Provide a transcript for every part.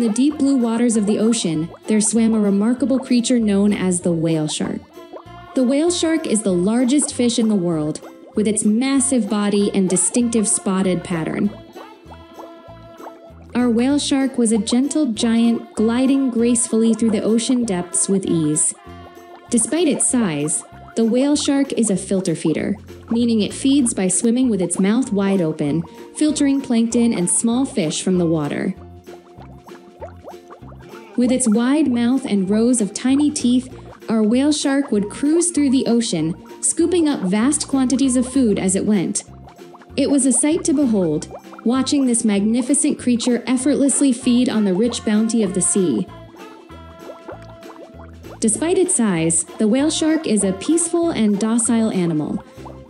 In the deep blue waters of the ocean, there swam a remarkable creature known as the whale shark. The whale shark is the largest fish in the world, with its massive body and distinctive spotted pattern. Our whale shark was a gentle giant gliding gracefully through the ocean depths with ease. Despite its size, the whale shark is a filter feeder, meaning it feeds by swimming with its mouth wide open, filtering plankton and small fish from the water. With its wide mouth and rows of tiny teeth, our whale shark would cruise through the ocean, scooping up vast quantities of food as it went. It was a sight to behold, watching this magnificent creature effortlessly feed on the rich bounty of the sea. Despite its size, the whale shark is a peaceful and docile animal,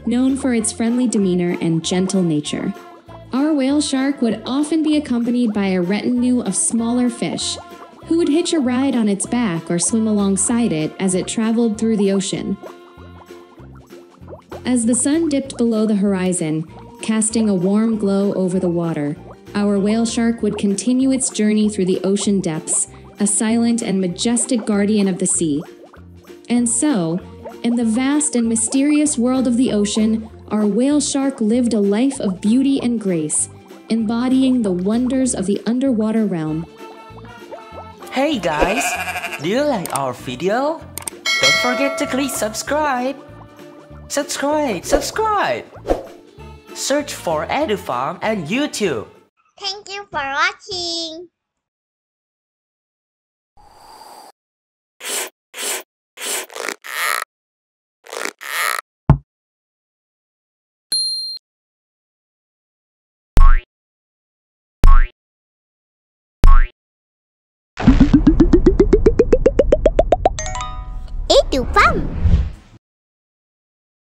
known for its friendly demeanor and gentle nature. Our whale shark would often be accompanied by a retinue of smaller fish, who would hitch a ride on its back or swim alongside it as it traveled through the ocean. As the sun dipped below the horizon, casting a warm glow over the water, our whale shark would continue its journey through the ocean depths, a silent and majestic guardian of the sea. And so, in the vast and mysterious world of the ocean, our whale shark lived a life of beauty and grace, embodying the wonders of the underwater realm. Hey guys, do you like our video? Don't forget to click subscribe! Subscribe! Search for EduFam and YouTube! Thank you for watching! EduFam!